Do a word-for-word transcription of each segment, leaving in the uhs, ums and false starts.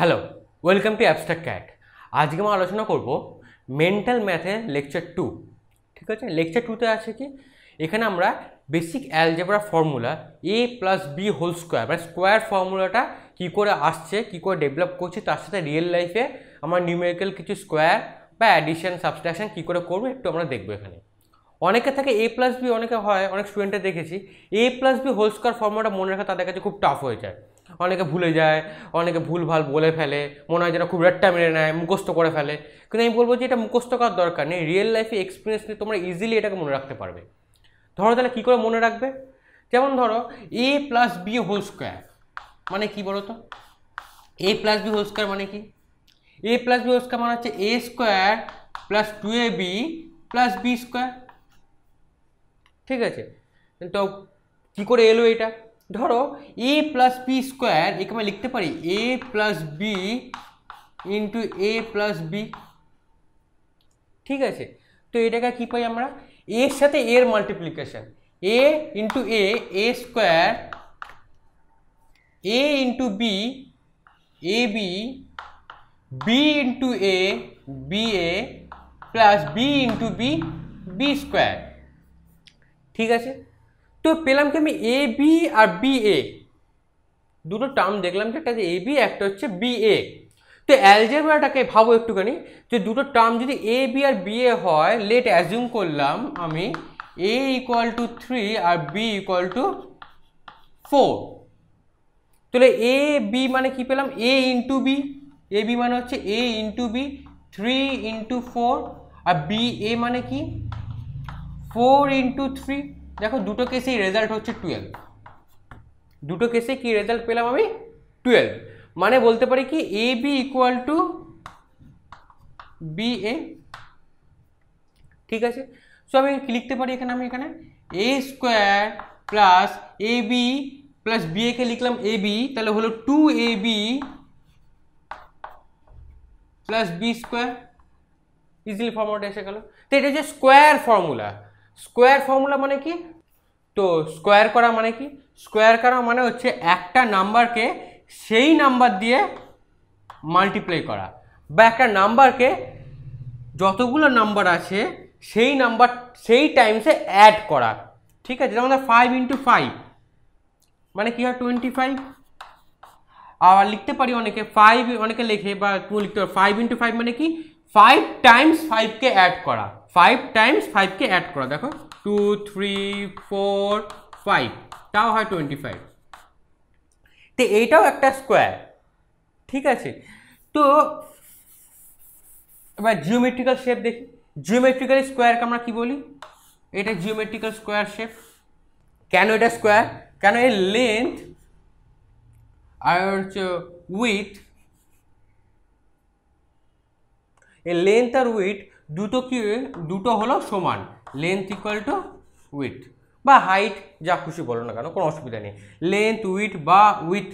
Hello, welcome to abstract cat. আজকে আমরা আলোচনা করব মেন্টাল ম্যাথের লেকচার টু। ঠিক আছে, লেকচার টুতে আছে কি, এখানে আমরা basic algebra formula A plus B whole square বা স্কোয়ার ফর্মুলাটা কী করে আসছে, কী করে ডেভেলপ করছে, তার সাথে রিয়েল লাইফে আমরা নিউমেরিক্যাল কিছু স্কোয়ার বা অ্যাডিশন সাবস্ট্রাকশন কী করে করবো একটু আমরা দেখবো। এখানে অনেকে থাকে এ প্লাস বি, অনেকে হয়, অনেক স্টুডেন্টে দেখেছি A plus B whole square ফর্মুলাটা মনে রাখা তাদের কাছে খুব টাফ হয়ে যায়, অনেকে ভুলে যায়, অনেকে ভুলভাল বলে ফেলে, মনে হয় যেন খুব রেট্টা মেরে নেয়, মুখস্থ করে ফেলে। কিন্তু আমি বলবো যে এটা মুখস্থ করার দরকার নেই, রিয়েল লাইফে এক্সপিরিয়েন্স নিয়ে তোমরা ইজিলি এটাকে মনে রাখতে পারবে। ধরো তাহলে কী করে মনে রাখবে, যেমন ধরো A plus B whole square মানে কী বলো তো, A plus B whole square মানে কি, A plus B whole square মানে হচ্ছে A square plus two A B plus B square. ঠিক আছে, তো কী করে এলো এটা, ধরো এ প্লাস বি স্কোয়ার, একে আমি লিখতে পারি A plus B into A plus B. ঠিক আছে, তো এটাকে কী পাই আমরা, এর সাথে এর multiplication, A into A A square, A into B A B, B into A B A plus B into B B square. ঠিক আছে, তো পেলাম কি আমি এ বি আর বি এ, দুটো টার্ম দেখলাম, একটা হচ্ছে এ বি, একটা হচ্ছে বি এ। তো অ্যালজেব্রাটাকে ভাবো একটুখানি, যে দুটো টার্ম যদি এ বি আর বি এ হয়, লেট অ্যাজিউম করলাম আমি এ ইকুয়াল টু থ্রি আর বি ইকুয়াল টু ফোর, তাহলে এ বি মানে কি পেলাম A into B, A B মানে হচ্ছে A into B, three into four, আর বি এ মানে কি ফোর ইন্টু থ্রি। দেখো দুটো কেসেই রেজাল্ট হচ্ছে টুয়েলভ, দুটো কেসে কি রেজাল্ট পেলাম আমি টুয়েলভ, মানে বলতে পারি কি A B equal to B A. ঠিক আছে, সো আমি কি লিখতে পারি এখানে, আমি এখানে A square plus A B plus B A কে লিখলাম এ বি, তাহলে হলো two A B plus B square, easily ফর্মুলাটা এসে গেল। তো এটা হচ্ছে স্কোয়ার ফর্মুলা, স্কোয়ার ফর্মুলা মানে কি, তো স্কোয়ার করা মানে কি, স্কোয়ার করা মানে হচ্ছে একটা নাম্বারকে সেই নাম্বার দিয়ে মাল্টিপ্লাই করা, বা একটা নাম্বারকে যতগুলো নাম্বার আছে সেই নাম্বার সেই টাইমসে অ্যাড করা। ঠিক আছে, যেমন ফাইভ ইন্টু ফাইভ মানে কি হয় টোয়েন্টি ফাইভ, আবার লিখতে পারি অনেকে ফাইভ, অনেকে লেখে বা তুমি লিখতে পারো ফাইভ ইন্টু ফাইভ মানে কি ফাইভ টাইমস ফাইভকে অ্যাড করা, ফাইভ টাইমস ফাইভকে অ্যাড করা, দেখো টু থ্রি ফোর ফাইভ, তাও হয় টোয়েন্টি ফাইভ। তো এইটাও একটা স্কোয়ার। ঠিক আছে, তো এবার জিওমেট্রিক্যাল শেপ দেখি, জিওমেট্রিক্যাল স্কোয়ারকে আমরা কী বলি, এটা জিওমেট্রিক্যাল স্কোয়ার শেপ। কেন এটা স্কোয়ার, কেন এর লেন্থ আর হচ্ছে উইথ, এই লেন্থ আর উইথ দুটো কি দুটো হলো সমান, লেন্থ ইকুয়াল টু উইথ বা হাইট যা খুশি বলো না কেন কোনো অসুবিধা নেই, লেন্থ উইথ বা উইথ,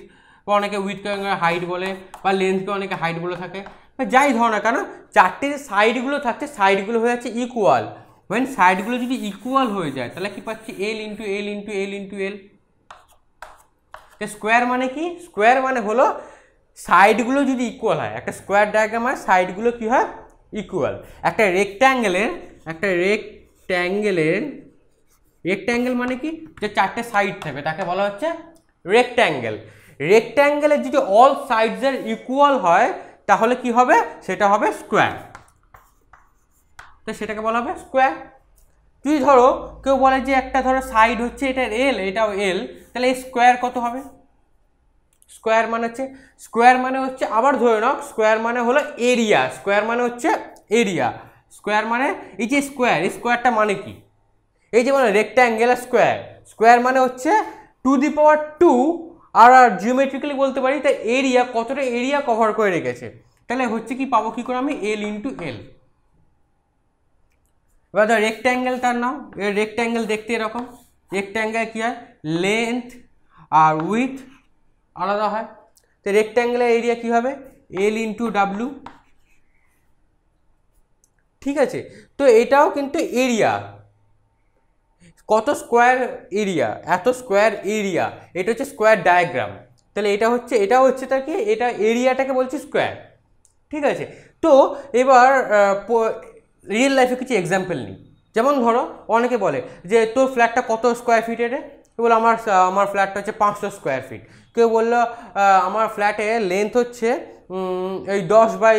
বা অনেকে উইথকে হাইট বলে বা লেন্থকে অনেকে হাইট বলে থাকে, বা যাই ধরো না কেন চারটে যে সাইডগুলো থাকছে সাইডগুলো হয়ে যাচ্ছে ইকুয়াল, ওয়েন সাইডগুলো যদি ইকুয়াল হয়ে যায় তাহলে কি পাচ্ছি L into L into L into L. Square মানে কি, স্কোয়ার মানে হলো সাইডগুলো যদি ইকুয়াল হয়, একটা স্কোয়ার ডায়াগ্রাম হয় সাইডগুলো কী হয় ইকুয়াল। একটা রেক্ট্যাঙ্গেলের, একটা রেক্ট্যাঙ্গেলের, রেক্ট্যাঙ্গেল মানে কি যে চারটে সাইড থাকবে তাকে বলা হচ্ছে রেক্ট্যাঙ্গেল। রেক্ট্যাঙ্গেলের যদি অল সাইডসের ইকুয়াল হয় তাহলে কি হবে, সেটা হবে স্কোয়ার, তো সেটাকে বলা হবে স্কোয়ার। যদি ধরো কেউ বলে যে একটা ধরো সাইড হচ্ছে এটার এল এটাও এল, তাহলে এই স্কোয়ার কত হবে, স্কোয়ার মানে হচ্ছে, স্কোয়ার মানে হচ্ছে আবার ধরে নাও স্কোয়ার মানে হলো এরিয়া, স্কোয়ার মানে হচ্ছে এরিয়া, স্কোয়ার মানে এই যে স্কোয়ার, এই স্কোয়ারটা মানে কি, এই যে মানে রেক্ট্যাঙ্গেল স্কোয়ার, স্কোয়ার মানে হচ্ছে টু দি পাওয়ার টু, আর আর জিওমেট্রিক্যালি বলতে পারি তাই এরিয়া কতটা এরিয়া কভার করে রেখেছে, তাহলে হচ্ছে কি পাবো কি করে আমি এল ইন্টু এল। এবার ধর রেক্ট্যাঙ্গেল তার নাম, এর রেক্ট্যাঙ্গেল দেখতে এরকম, রেক্ট্যাঙ্গেল কী হয় লেন্থ আর উইথ আলাদা হয়, তো রেক্ট্যাঙ্গেলের এরিয়া কী হবে এল ইন্টু ডাব্লু। ঠিক আছে, তো এটাও কিন্তু এরিয়া, কত স্কোয়ার এরিয়া, এত স্কোয়ার এরিয়া, এটা হচ্ছে স্কোয়ার ডায়াগ্রাম। তাহলে এটা হচ্ছে এটা হচ্ছে তার কি এটা এরিয়াটাকে বলছি স্কয়ার ঠিক আছে তো এবার রিয়েল লাইফে কিছু एग्जांपल নি যেমন ধরো অনেকে বলে যে তোর ফ্ল্যাটটা কত স্কয়ার ফিটে রে কেউ বলে আমার আমার ফ্ল্যাটটা হচ্ছে পাঁচশো স্কয়ার ফিট কেউ বলল আমার ফ্ল্যাটে লেন্থ হচ্ছে এই দশ বাই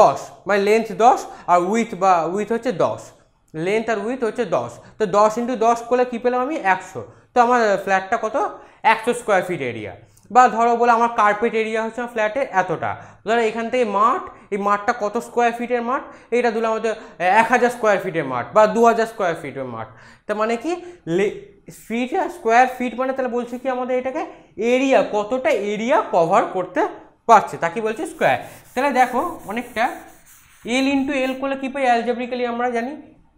দশ মানে লেন্থ দশ আর উইথ বা উইথ হচ্ছে দশ লেন্থ আর উইথ হচ্ছে দশ তো দশ ইনটু দশ করলে কি পেলাম আমি একশো তো আমার ফ্ল্যাটটা কত একশো স্কয়ার ফিট এরিয়া বা ধরো বলে আমার কার্পেট এরিয়া হচ্ছে আমার ফ্ল্যাটে এতটা ধরো এখান থেকে মাঠ এই মাঠটা কত স্কোয়ার ফিটের মাঠ এটা দিলাম আমাদের এক হাজার স্কোয়ার ফিটের মাঠ বা দু হাজার স্কোয়ার ফিটের মাঠ তার মানে কি ফিট স্কোয়ার ফিট মানে তাহলে বলছে কি আমাদের এটাকে এরিয়া কতটা এরিয়া কভার করতে পারছে তাকে বলছে স্কোয়ার তাহলে দেখো অনেকটা এল ইন্টু এল করলে কী পাই অ্যালজেব্রিক্যালি আমরা জানি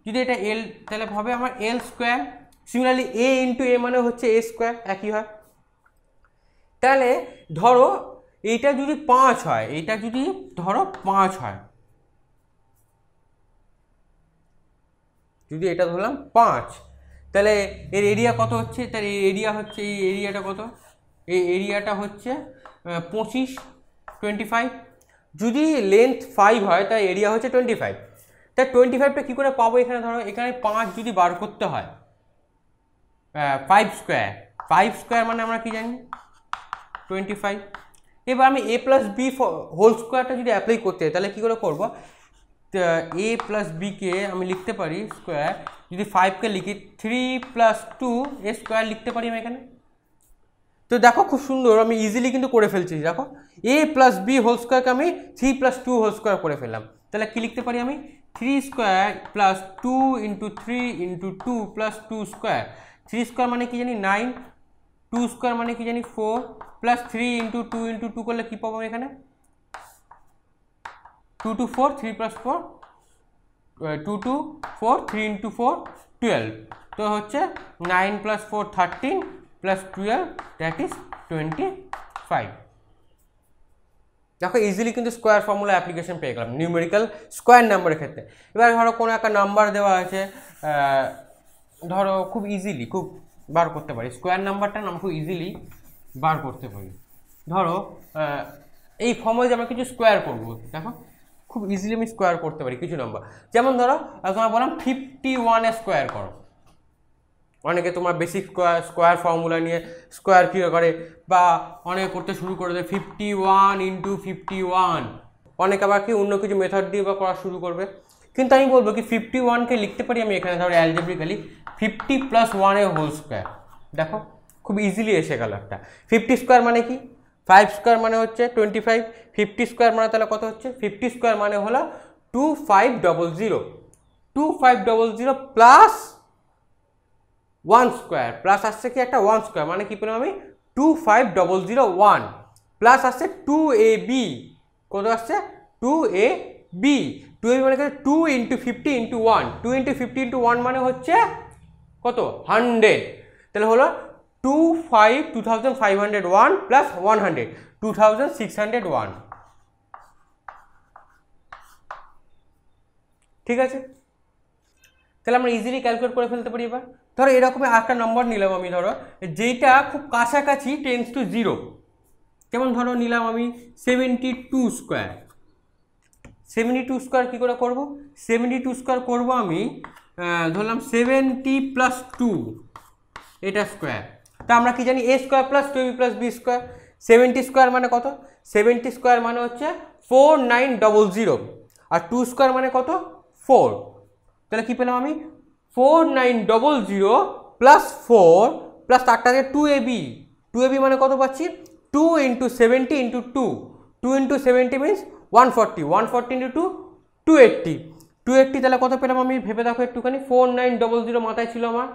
যদি এটা এল তাহলে হবে আমার L square similarly A into A মানে হচ্ছে এ স্কোয়ার একই হয় তাহলে ধরো এইটা যদি পাঁচ হয় এইটা যদি ধরো পাঁচ হয় যদি এটা ধরলাম পাঁচ তাহলে এর এরিয়া কত হচ্ছে তার এই এরিয়া হচ্ছে এই এরিয়াটা কত এই এরিয়াটা হচ্ছে পঁচিশ টোয়েন্টি ফাইভ যদি লেন্থ ফাইভ হয় তার এরিয়া হচ্ছে টোয়েন্টি ফাইভ তার টোয়েন্টি ফাইভটা কী করে পাবো এখানে ধরো এখানে পাঁচ যদি বার করতে হয় ফাইভ স্কোয়ার ফাইভ স্কোয়ার মানে আমরা কী জানি টোয়েন্টি ফাইভ এবার আমি এ প্লাস বি হোল স্কোয়ারটা যদি অ্যাপ্লাই করতে হয় তাহলে কী করে করবো এ প্লাস বিকে আমি লিখতে পারি স্কোয়ার যদি ফাইভকে লিখি three plus two A square লিখতে পারি আমি এখানে তো দেখো খুব সুন্দর আমি ইজিলি কিন্তু করে ফেলছি দেখো এ প্লাস বি হোল স্কোয়ারকে আমি three plus two whole square করে ফেললাম তাহলে কী লিখতে পারি আমি three square plus two into three into two plus two square three square মানে কী জানি নাইন টু স্কোয়ার মানে কী জানি four plus three into two into two করলে কী পাবো এখানে two two four three plus four two two four three into four twelve তো হচ্ছে nine plus four thirteen plus twelve that is twenty five দেখো ইজিলি কিন্তু square formula application পেয়ে গেলাম নিউমেরিক্যাল স্কোয়ার নাম্বারের ক্ষেত্রে এবার ধরো কোনো একটা নাম্বার দেওয়া আছে ধরো খুব ইজিলি খুব বার করতে পারি স্কোয়ার নাম্বারটা আমরা খুব ইজিলি বার করতে পারি ধরো এই ফর্মে আমরা কিছু স্কোয়ার করবো দেখো খুব ইজিলি আমি স্কোয়ার করতে পারি কিছু নাম্বার যেমন ধরো তোমার বললাম ফিফটি ওয়ানে স্কোয়ার করো অনেকে তোমার বেসিক স্কোয়ার স্কোয়ার ফর্মুলা নিয়ে স্কোয়ার কী করে বা অনেকে করতে শুরু করে দেয় fifty one into fifty one অনেকে আবার কি অন্য কিছু মেথড দিয়ে বা করা শুরু করবে কিন্তু আমি বলবো কি ফিফটি ওয়ানকে লিখতে পারি আমি এখানে ধরো অ্যালজেব্রিক্যালি ফিফটি প্লাস ওয়ানের হোল স্কোয়ার দেখো খুব ইজিলি এসে গেল একটা ফিফটি স্কোয়ার মানে কি ফাইভ স্কোয়ার মানে হচ্ছে টোয়েন্টি ফাইভ ফিফটি স্কোয়ার মানে তাহলে কত হচ্ছে ফিফটি স্কোয়ার মানে হলো two five double zero two five double zero plus one square plus আসছে কি একটা ওয়ান স্কোয়ার মানে কী পেলাম আমি two five double zero one plus আসছে টু এ বি কত আসছে two A B two A B মানে two into fifty into one two into fifty into one মানে হচ্ছে কত হান্ড্রেড তাহলে হলো two five two thousand five hundred one plus one hundred two thousand six hundred one ঠিক আছে তাহলে আমরা ইজিলি ক্যালকুলেট করে ফেলতে পারি এবার ধরো এরকমই একটা নম্বর নিলাম আমি ধরো যেইটা খুব কাছাকাছি টেন্স টু জিরো যেমন ধরো নিলাম আমি seventy two square seventy two square কী করে করবো সেভেন্টি টু স্কোয়ার করবো আমি ধরলাম সেভেন্টি প্লাস টু এটা স্কোয়ার তা আমরা কি জানি A square plus two B plus B square seventy square মানে কত সেভেন্টি স্কোয়ার মানে হচ্ছে ফোর নাইন ডবল জিরো আর টু স্কোয়ার মানে কত ফোর তাহলে কী পেলাম আমি four nine double zero plus four plus তারটাকে two A B two A B মানে কত পাচ্ছি two into seventy into two two into seventy means one forty one forty into two two eighty two eighty তাহলে কত পেলাম আমি ভেবে দেখো একটুখানি ফোর নাইন ডবল জিরো মাথায় ছিল আমার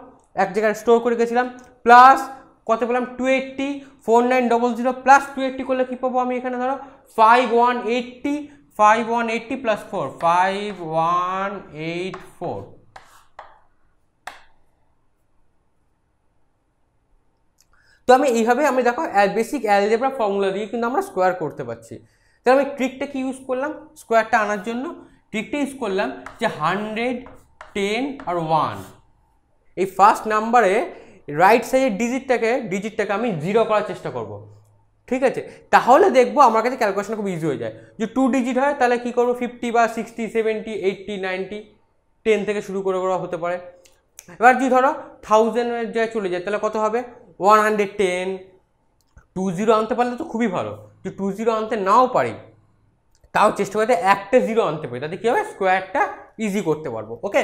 এক জায়গায় স্টোর করে গেছিলাম প্লাস কত পেলাম two eighty four nine double zero plus two eighty করলে কী পাবো আমি এখানে ধরো five one eighty five one eighty plus four five one eight four তো আমি এইভাবে আমি দেখো বেসিক অ্যালজেব্রা ফর্মুলা দিয়ে কিন্তু আমরা স্কোয়ার করতে পারছি তাহলে আমি ট্রিকটা কি ইউজ করলাম স্কোয়ারটা আনার জন্য ট্রিকটা ইউজ করলাম যে হান্ড্রেড টেন আর ওয়ান এই ফার্স্ট নাম্বারে রাইট সাইডের ডিজিটটাকে ডিজিটটাকে আমি জিরো করার চেষ্টা করব। ঠিক আছে তাহলে দেখবো আমার কাছে ক্যালকুলেশন খুব ইজি হয়ে যায় যে টু ডিজিট হয় তাহলে কি করব fifty বা sixty seventy eighty ninety ten থেকে শুরু করে বড় হতে পারে এবার যদি ধরো one thousand এর জায়গায় চলে যায় তাহলে কত হবে one hundred ten twenty আনতে পারলে তো খুবই ভালো যদি twenty আনতে নাও পারি তাও চেষ্টা করতে একটা zero আনতে পারি তাহলে কি হবে স্কয়ারটা ইজি করতে পারবো ওকে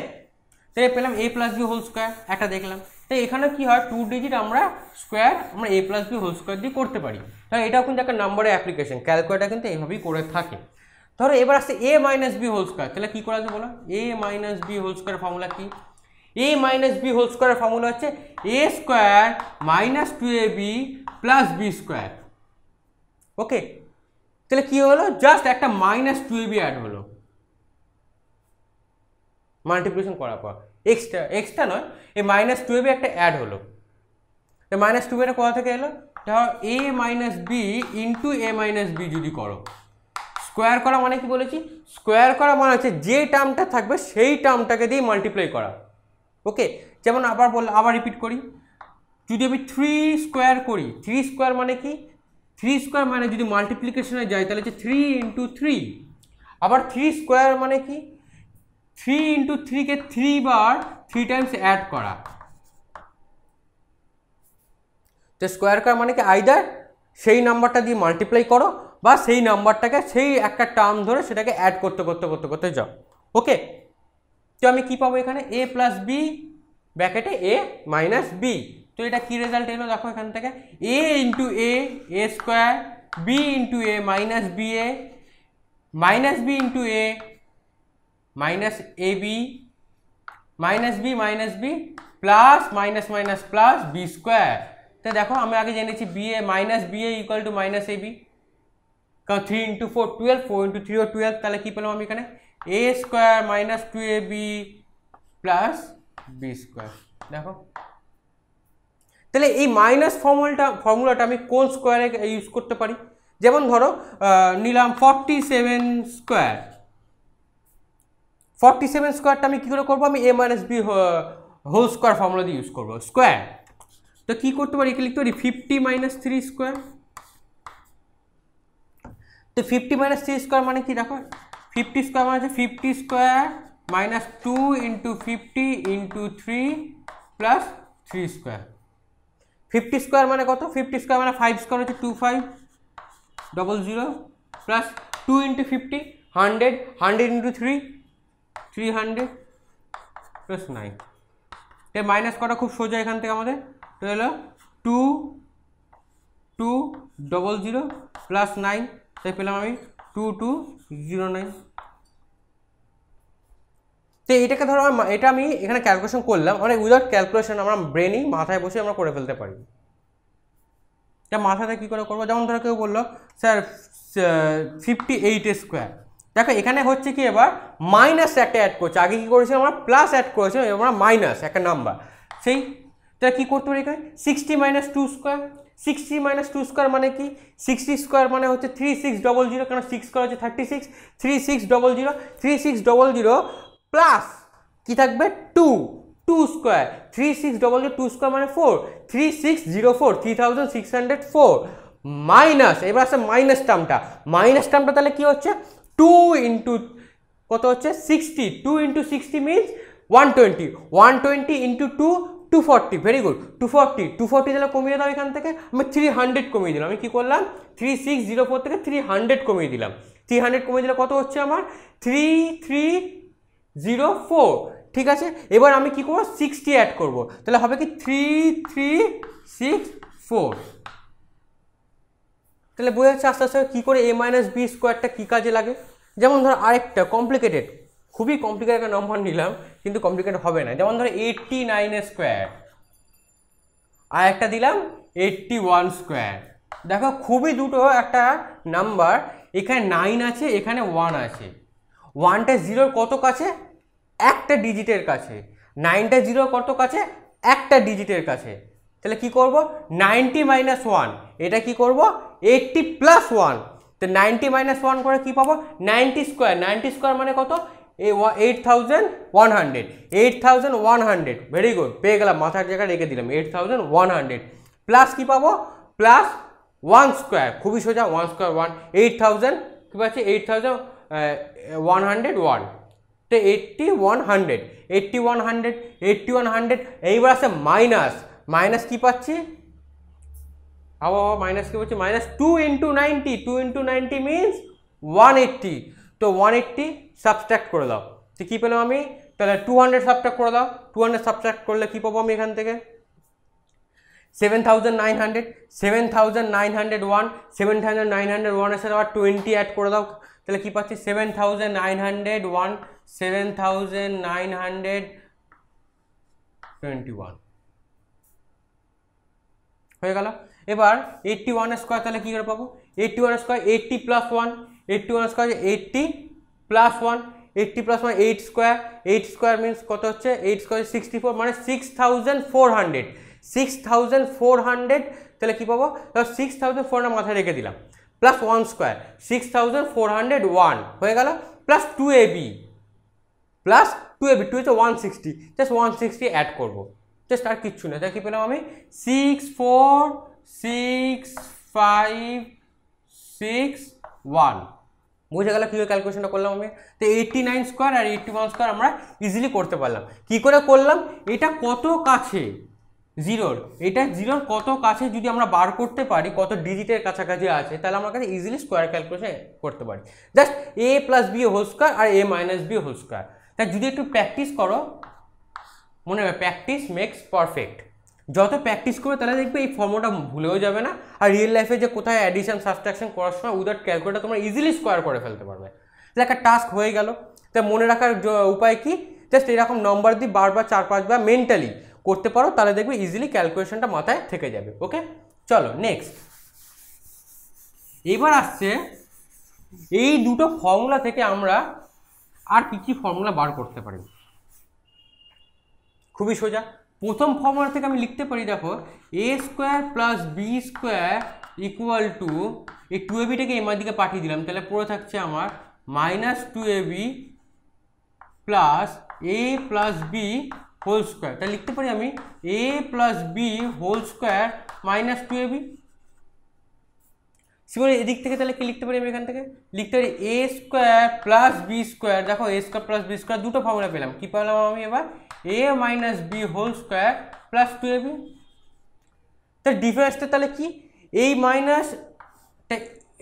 তাহলে পেলাম a + b হোল স্কয়ার একটা দেখলাম তাই এখানে কি হয় টু ডিজিট আমরা স্কয়ার আমরা a + b হোল স্কয়ার দিয়ে করতে পারি তাহলে এটা কোন একটা নম্বরের অ্যাপ্লিকেশন ক্যালকুলেটর কিন্তু এইভাবেই করে থাকে ধরো এবার আসছে a - b হোল স্কয়ার তাহলে কি করা যায় বলো a - b whole square formula কি a - b whole square formula হচ্ছে a square - two a b + b square okay তাহলে কি হলো জাস্ট একটা - two a b অ্যাড হলো মাল্টিপ্লিকেশন করার পর এক্সট্রা এক্সট্রা নয় এই -two a b একটা অ্যাড হলো তো -two a এর কোথা থেকে এলো ধর a - b * a - b যদি করো স্কয়ার করা মানে কি বলেছি স্কয়ার করা মানে হচ্ছে যে টার্মটা থাকবে সেই টার্মটাকে দিয়ে মাল্টিপ্লাই করা ওকে যেমন আবার বল আবার রিপিট করি যদি আমি three স্কয়ার করি three স্কয়ার মানে কি three স্কয়ার মানে যদি মাল্টিপ্লিকেশনে যায় তাহলে হচ্ছে three * three আবার three স্কয়ার মানে কি three into three के three बार three times add करा तो square का माने कि either सही number टा दी multiply करो बस सही number टा के सही एक का term धोरे शेटा के add करते करते करते करते जाओ okay तो हमें की पावो इखाने a plus b bracket a minus b तो ये टा की result है लो देखो इखाने तक a into a a square b into a minus b a minus b into a minus ab minus b minus b plus minus minus plus b square तो देखो हमें आगे जाने चाहिए ba minus ba equal to minus ab का three into four twelve four into three और twelve ताले की पलों हम इकने a square minus two ab plus b square देखो तले ये minus formula टा formula टा में कौन square का use करते पड़ी जब हम धरो नीलाम forty seven square forty seven স্কয়ারটা আমি কি করে করব আমি a - b whole square formula দিয়ে ইউজ করব স্কয়ার তো কি করতে পারি এখানে লিখতে পারি fifty - three স্কয়ার তো fifty - three স্কয়ার মানে কি দেখো fifty স্কয়ার মানে fifty square - two * fifty * three + three square fifty square মানে কত fifty স্কয়ার মানে five স্কয়ার হচ্ছে twenty-five double zero + two * fifty one hundred one hundred * three three hundred plus nine तो minus करा खूब सोचा इखान तक हमारे तो ये लो two two double zero plus nine तो पहले हमारे two two zero nine तो ये टक थोड़ा हम ये टाइम ही इखाने कैलकुलेशन कोल लम और ये उधर कैलकुलेशन हमारा ब्रेन ही माथा है बोले हमारा कोड़े फैलते पड़ी जब माथा तक की कोड़ा कोड़ा जाऊँ थोड़ा क्यों बोल लो सर fifty eight square দেখো এখানে হচ্ছে কি এবার মাইনাস একটা অ্যাড করছি আগে কি করেছিলাম আমরা প্লাস অ্যাড করেছি এবার মাইনাস একটা নাম্বার সেই তাহলে কি করতে পারি এখানে sixty - two square sixty - two square মানে কি sixty স্কয়ার মানে হচ্ছে thirty-six hundred কারণ six স্কয়ার হচ্ছে thirty-six thirty-six hundred thirty-six hundred plus কি থাকবে two two square thirty-six hundred two square মানে four thirty-six hundred four thirty-six hundred four minus এবার আছে মাইনাস টার্মটা মাইনাস টার্মটা তাহলে কি হচ্ছে two into কত হচ্ছে sixty two into sixty means one hundred twenty one hundred twenty into two two hundred forty very good two hundred forty two hundred forty তাহলে কমিয়ে দাও এখান থেকে আমি three hundred কমিয়ে দিলাম আমি কি করলাম thirty-six hundred four থেকে three hundred কমিয়ে দিলাম three hundred কমিয়ে দিলে কত হচ্ছে আমার thirty-three hundred four ঠিক আছে এবার আমি কি করব sixty অ্যাড করব তাহলে হবে কি thirty-three sixty-four তাহলে বোঝা যাচ্ছে আস্তে আস্তে কি করে a - b স্কয়ারটা কি কাজে লাগে যেমন ধর আরেকটা কমপ্লিকেটেড খুবই কমপ্লিকেটেড একটা নাম্বার নিলাম কিন্তু কমপ্লিকেটেড হবে না যেমন ধর eighty-nine স্কয়ার আর একটা দিলাম eighty-one স্কয়ার দেখো খুবই দুটো একটা নাম্বার এখানে nine আছে এখানে one আছে one টা zero এর কত কাছে একটা ডিজিটের কাছে nine টা zero এর কত কাছে একটা ডিজিটের কাছে তাহলে কি করব ninety - one এটা কি করব eighty plus one तो ninety minus one कोड़ा की पापा ninety square ninety square माने को तो eight thousand one hundred eight thousand one hundred very good पे गला माथा जगह लेके दिलाम eight thousand one hundred plus की पापा plus ওয়ান স্কোয়ার খুবই সোজা one square one eight thousand কী আছে eight thousand one hundred one তো eighty one hundred eighty one hundred eighty one hundred এইবার আসে মাইনাস মাইনাস কী পাচ্ছি আবার আবার মাইনাস কী পাচ্ছি minus two into ninety two into ninety means one eighty তো ওয়ান এইটটি সাবস্ট্রাক্ট করে দাও তো কী পেলাম আমি তাহলে টু হান্ড্রেড সাবস্ট্রাক্ট করে দাও টু হান্ড্রেড সাবস্ট্রাক্ট করলে কী পাবো আমি এখান থেকে seven thousand nine hundred seven thousand nine hundred one seven thousand nine hundred ওয়ানের সাথে আবার টোয়েন্টি অ্যাড করে দাও তাহলে কী পাচ্ছি seven thousand nine hundred one seven thousand nine hundred twenty one হয়ে গেল এবার এইটটি ওয়ানের স্কোয়ার তাহলে কী করে পাবো এইটটি ওয়ানের square eighty plus one eighty ওয়ানের square eighty plus one eighty plus one eight square eight square means কত হচ্ছে এইট স্কোয়ার সিক্সটি ফোর মানে six thousand four hundred six thousand four hundred তাহলে কী পাবো তাহলে সিক্স থাউজেন্ড ফোর হান্ড্রেড মাথায় রেখে দিলাম plus one square six thousand four hundred one হয়ে গেল plus two AB plus two AB two হচ্ছে one sixty just one sixty add করবো জাস্ট আর কিচ্ছু না তাহলে কী পেলাম আমি six four six five six one বুঝে গেল কীভাবে ক্যালকুলেশনটা করলাম আমি তো এইটটি নাইন স্কোয়ার আর এইটটি ওয়ান স্কোয়ার আমরা ইজিলি করতে পারলাম কী করে করলাম এটা কত কাছে জিরোর এটা জিরোর কত কাছে যদি আমরা বার করতে পারি কত ডিজিটের কাছাকাছি আছে তাহলে আমার কাছে ইজিলি স্কোয়ার ক্যালকুলেশন করতে পারি just A plus B whole square আর A minus B whole square তাই যদি একটু প্র্যাকটিস করো মনে হবে প্র্যাকটিস মেক্স পারফেক্ট যত প্র্যাকটিস করবে তাহলে দেখবে এই ফর্মটা ভুলেও যাবে না আর রিয়েল লাইফে যে কোথায় অ্যাডিশন সাবট্রাকশন করার সময় উইদাউট ক্যালকুলেটর তোমরা ইজিলি স্কোয়ার করে ফেলতে পারবে তাহলে একটা টাস্ক হয়ে গেল তাই মনে রাখার উপায় কি জাস্ট এরকম নম্বর দিয়ে বারবার চার পাঁচবার মেন্টালি করতে পারো তাহলে দেখবে ইজিলি ক্যালকুলেশনটা মাথায় থেকে যাবে ওকে চলো নেক্সট এবার আসছে এই দুটো ফর্মুলা থেকে আমরা আর কি কি ফর্মুলা বার করতে পারি খুবই সোজা প্রথম ফর্মুলা থেকে আমি লিখতে পারি দেখো A square plus B square equal to এই টু এবিটাকে এমার দিকে পাঠিয়ে দিলাম তাহলে পড়ে থাকছে আমার minus two AB plus A plus B whole square তাহলে লিখতে পারি আমি A plus B whole square minus two AB simple এদিক থেকে তাহলে কি লিখতে পারি আমি এখান থেকে লিখতে পারি A square plus B square দেখো A square plus B square দুটো ফর্মুলা পেলাম কী পেলাম আমি এবার A minus B whole square plus two AB তার ডিফারেন্সটা তাহলে কি এই মাইনাস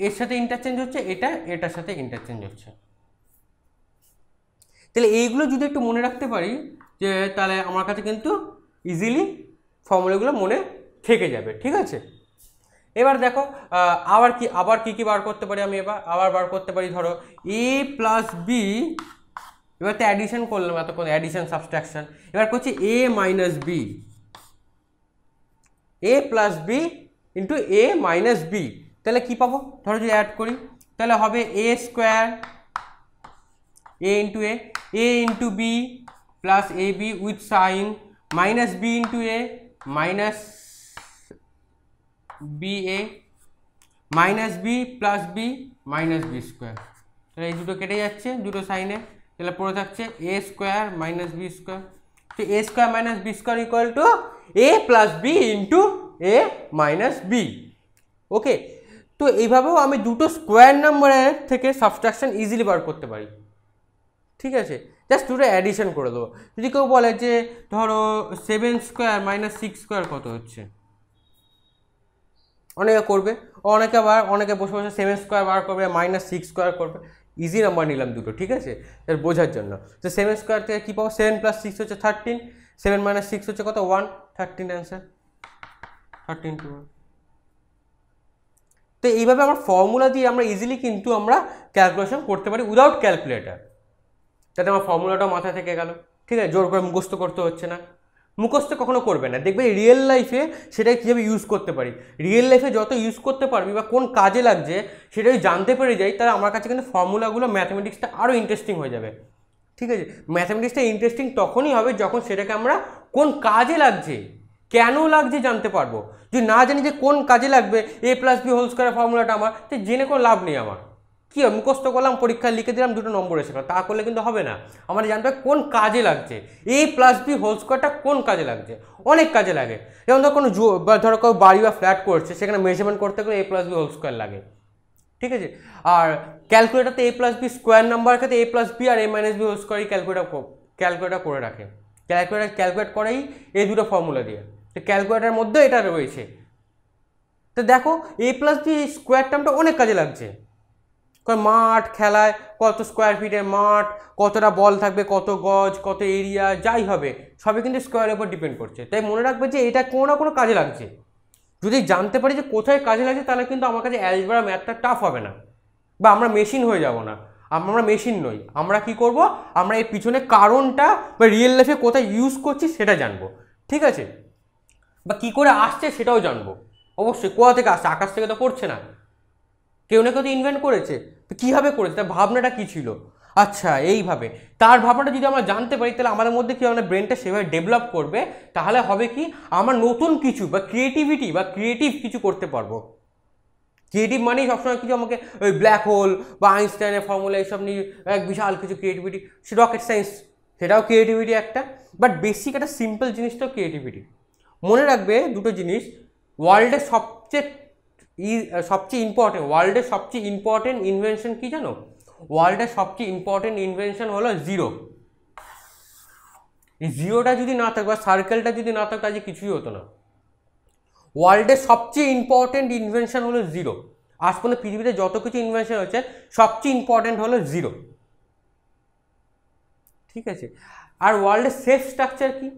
এর সাথে ইন্টারচেঞ্জ হচ্ছে এটা এটার সাথে ইন্টারচেঞ্জ হচ্ছে তাহলে এইগুলো যদি একটু মনে রাখতে পারি যে তাহলে আমার কাছে কিন্তু ইজিলি ফর্মুলাগুলো মনে থেকে যাবে ঠিক আছে এবার দেখো আবার কি আবার কি কি বার করতে পারি আমি এবার আবার বার করতে পারি ধরো এ প্লাস বি এবার তো অ্যাডিশন করলাম এতক্ষণ অ্যাডিশন সাবস্ট্রাকশন এবার করছি A minus B A plus B into A minus B তাহলে কী পাবো ধরো যদি অ্যাড করি তাহলে হবে A square A into A A into B plus A B with sign minus B into A minus B A minus B plus B minus B square তাহলে এই দুটো কেটে যাচ্ছে দুটো সাইনে তাহলে পড়ে থাকছে A square minus B square তো A square minus B square equal to A plus B into A minus B okay তো এইভাবেও আমি দুটো স্কোয়ার নাম্বারের থেকে সাবস্ট্রাকশন ইজিলি বার করতে পারি ঠিক আছে জাস্ট দুটো অ্যাডিশন করে দেবো যদি কেউ বলে যে ধরো seven square minus six square কত হচ্ছে অনেকে করবে অনেকে আবার অনেকে বসে বসে সেভেন স্কোয়ার বার করবে মাইনাস সিক্স স্কোয়ার করবে ইজি নাম্বার নিলাম দুটো ঠিক আছে এর বোঝার জন্য তো সেভেন স্কোয়ার থেকে কী পাবো সেভেন প্লাস সিক্স হচ্ছে থার্টিন সেভেন মাইনাস সিক্স হচ্ছে কত one thirteen answer thirteen two one তো এইভাবে আমার ফর্মুলা দিয়ে আমরা ইজিলি কিন্তু আমরা ক্যালকুলেশন করতে পারি উইদাউট ক্যালকুলেটার তাতে আমার ফর্মুলাটাও মাথায় থেকে গেল ঠিক আছে জোর করে মুখস্থ করতে হচ্ছে না মুখস্থ কখনো করবে না দেখবে রিয়েল লাইফে সেটা কীভাবে ইউজ করতে পারি রিয়েল লাইফে যত ইউজ করতে পারবি বা কোন কাজে লাগছে সেটা যদি জানতে পেরে যাই তাহলে আমার কাছে কিন্তু ফর্মুলাগুলো ম্যাথমেটিক্সটা আরও ইন্টারেস্টিং হয়ে যাবে ঠিক আছে ম্যাথমেটিক্সটা ইন্টারেস্টিং তখনই হবে যখন সেটাকে আমরা কোন কাজে লাগছে কেন লাগছে জানতে পারবো যদি না জানি যে কোন কাজে লাগবে এ প্লাস বি হোল স্কোয়ারের ফর্মুলাটা আমার তো জেনে কোনো লাভ নেই আমার কি মুখস্থ করলাম পরীক্ষা লিখে দিলাম দুটো নম্বর এসে গেল তা করলে কিন্তু হবে না আমাদের জানতে হবে কোন কাজে লাগছে a + b হোল স্কয়ারটা কোন কাজে লাগছে অনেক কাজে লাগে যেমন কোন ধরো কেউ বাড়ি বা ফ্ল্যাট করছে সেখানে মেজারমেন্ট করতে গেলে a + b হোল স্কয়ার লাগে ঠিক আছে আর ক্যালকুলেটরতে a + b স্কয়ার নাম্বার করতে a + b আর a - b হোল স্কয়ারই ক্যালকুলেটর ক্যালকুলেটর করে রাখে ক্যালকুলেটর ক্যালকুলেট করেই এই দুটো ফর্মুলা দিয়ে তো ক্যালকুলেটরের মধ্যে এটা রয়েছে তো দেখো a + b স্কয়ার টার্মটা অনেক কাজে লাগছে কোন মাঠ খেলায় কত স্কয়ার ফিটের মাঠ কতটা বল থাকবে কত গজ কত এরিয়া যাই হবে সবই কিন্তু স্কয়ারের উপর ডিপেন্ড করছে তাই মনে রাখবে যে এটা কোন না কোন কাজে লাগছে যদি জানতে পারি যে কোথায় কাজে লাগে তাহলে কিন্তু আমার কাছে অ্যালজেব্রা ম্যাথটা টাফ হবে না বা আমরা মেশিন হয়ে যাব না আমরা মেশিন নই আমরা কি করব আমরা এর পিছনে কারণটা বা রিয়েল লাইফে কোথায় ইউজ করছি সেটা জানব ঠিক আছে বা কি করে আসছে সেটাও জানব অবশ্যই কোথা থেকে আসছে আকাশ থেকে তো পড়ছে না কেউ না কেউ ইনভেন্ট করেছে তো কিভাবে করেছে তার ভাবনাটা কি ছিল আচ্ছা এইভাবে তার ভাবনাটা যদি আমরা জানতে পারি তাহলে আমাদের মধ্যে কি আমাদের ব্রেনটা সেভাবে ডেভেলপ করবে তাহলে হবে কি আমরা নতুন কিছু বা ক্রিয়েটিভিটি বা ক্রিয়েটিভ কিছু করতে পারবো ক্রিয়েটিভ মানেই সবসময় কিছু আমাকে ওই ব্ল্যাক হোল বা আইনস্টাইনের ফর্মুলা এইসব নিয়ে এক বিশাল কিছু ক্রিয়েটিভিটি রকেট সায়েন্স সেটাও ক্রিয়েটিভিটি একটা বাট বেসিক একটা সিম্পল জিনিসটাও ক্রিয়েটিভিটি মনে রাখবে দুটো জিনিস ওয়ার্ল্ডের সবচেয়ে সবচেয়ে ইম্পর্টেন্ট ওয়ার্ল্ডের সবচেয়ে ইম্পর্টেন্ট ইনভেনশন কি জানো ওয়ার্ল্ডের সবচেয়ে ইম্পর্টেন্ট ইনভেনশন হলো জিরো এই জিরোটা যদি না থাকতো বা সার্কেলটা যদি না থাকতো আজকে কিছুই হতো না ওয়ার্ল্ডের সবচেয়ে ইম্পর্টেন্ট ইনভেনশন হলো জিরো আজ পর্যন্ত পৃথিবীতে যত কিছু ইনভেনশন হয়েছে সবচেয়ে ইম্পর্টেন্ট হলো জিরো ঠিক আছে আর ওয়ার্ল্ডের সেফ স্ট্রাকচার কি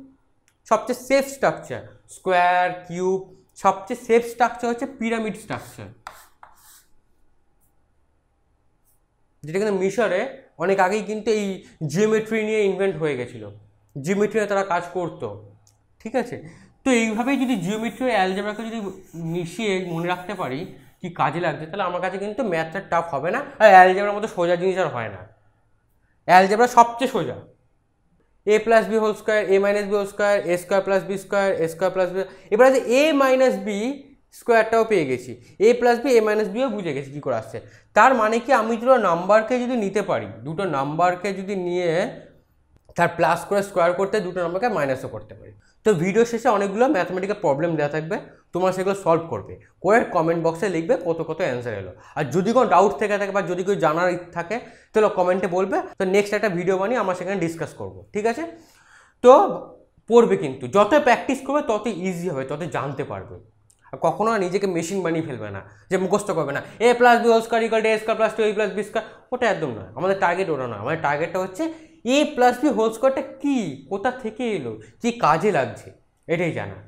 সবচেয়ে সেফ স্ট্রাকচার স্কোয়ার কিউব সবচেয়ে সেফ স্ট্রাকচার হচ্ছে পিরামিড স্ট্রাকচার যেটা কিন্তু মিশরে অনেক আগেই কিন্তু এই জিওমেট্রি নিয়ে ইনভেন্ট হয়ে গেছিল জিওমেট্রি নিয়ে তারা কাজ করতো ঠিক আছে তো এইভাবেই যদি জিওমেট্রি আর অ্যালজেব্রাকে যদি মিশিয়ে মনে রাখতে পারি কি কাজে লাগছে তাহলে আমার কাছে কিন্তু ম্যাথটা টাফ হবে না আর অ্যালজেব্রার মতো সোজা জিনিস আর হয় না অ্যালজেব্রা সবচেয়ে সোজা a plus b whole square a minus b whole square a square plus b square a square plus b এবারে যে a minus b স্কয়ারটাও পেয়ে গেছি a plus b a minus b ও বুঝে গেছি কি করে আসছে তার মানে কি আমি দুটো নাম্বারকে যদি নিতে পারি দুটো নাম্বারকে যদি নিয়ে তার প্লাস করে স্কয়ার করতে দুটো নাম্বারকে মাইনাসও করতে পারি তো ভিডিও শেষে অনেকগুলো ম্যাথমেটিক্যাল প্রবলেম দেওয়া থাকবে তোমরা সেগুলো সলভ করবে করে কমেন্ট বক্সে লিখবে কত কত অ্যান্সার এলো আর যদি কোনো ডাউট থেকে থাকে বা যদি কেউ জানার থাকে তাহলে কমেন্টে বলবে তো নেক্সট একটা ভিডিও বানিয়ে আমরা সেখানে ডিসকাস করব ঠিক আছে তো পড়বে কিন্তু যত প্র্যাকটিস করবে তত ইজি হবে তত জানতে পারবে আর কখনো নিজেকে মেশিন বানিয়ে ফেলবে না যে মুখস্থ করবে না A plus B whole square equal to A square plus two A plus B square ওটা একদম নয় আমাদের টার্গেট ওটা নয় আমাদের টার্গেটটা হচ্ছে এ প্লাস বি হোল স্কয়ারটা কী কোথা থেকে এলো কী কাজে লাগছে এটাই জানা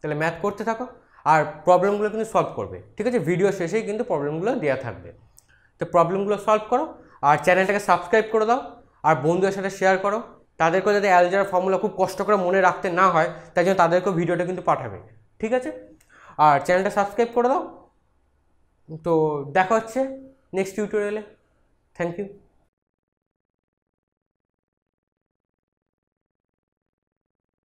তাহলে ম্যাথ করতে থাকো আর প্রবলেমগুলো কিন্তু সলভ করবে ঠিক আছে ভিডিও শেষেই কিন্তু প্রবলেমগুলো দেওয়া থাকবে তো প্রবলেমগুলো সলভ করো আর চ্যানেলটাকে সাবস্ক্রাইব করে দাও আর বন্ধুদের সাথে শেয়ার করো তাদেরকেও যাতে অ্যালজেব্রা ফর্মুলা খুব কষ্ট করে মনে রাখতে না হয় তাই জন্য তাদেরকেও ভিডিওটা কিন্তু পাঠাবে ঠিক আছে আর চ্যানেলটা সাবস্ক্রাইব করে দাও তো দেখা হচ্ছে নেক্সট টিউটোরিয়ালে থ্যাংক ইউ।